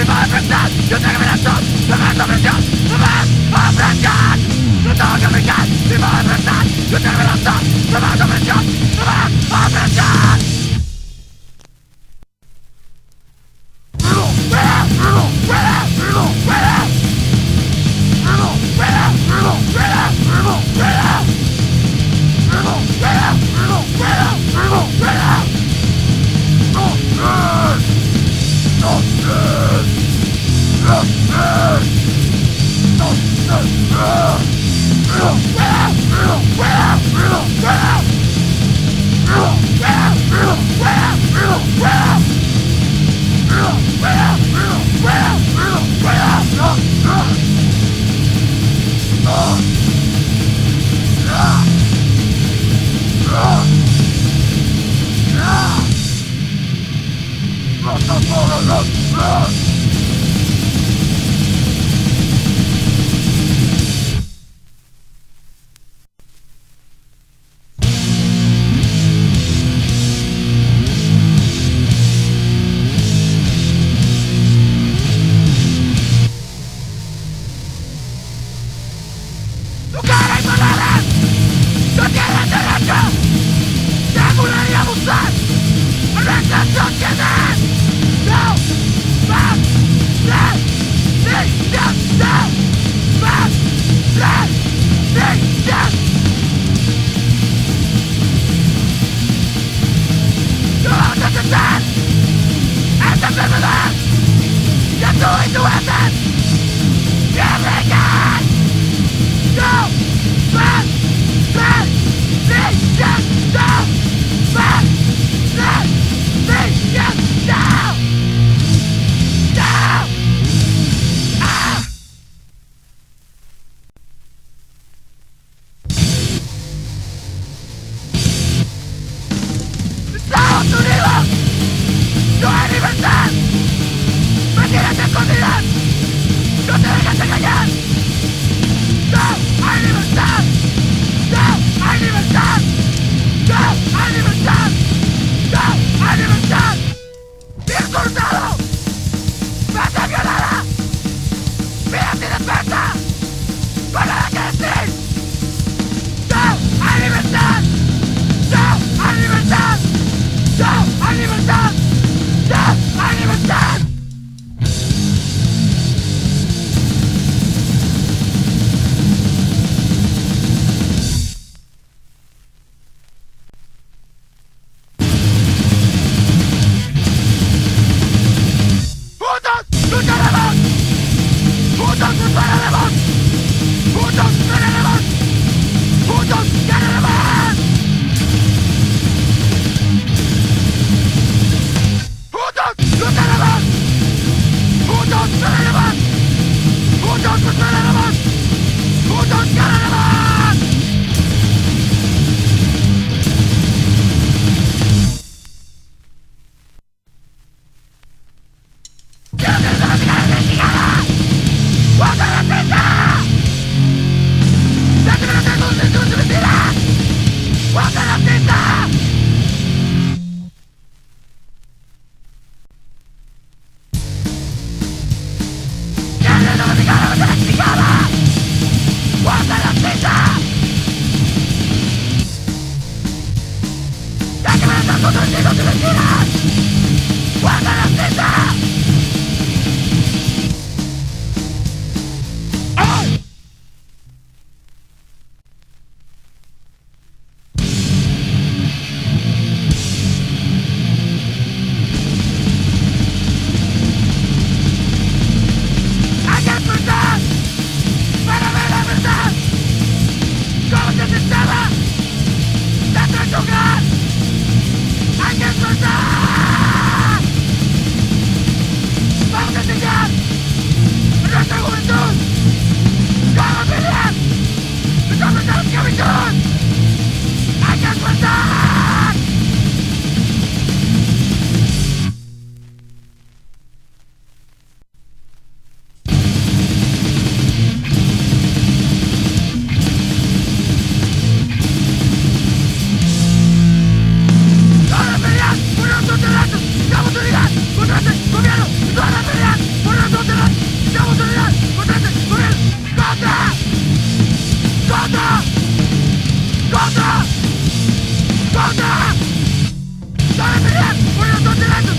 ¡Por ¡Contra! ¡Contra! ¡Contra! ¡Dale, pelea! ¡Voy a torturar!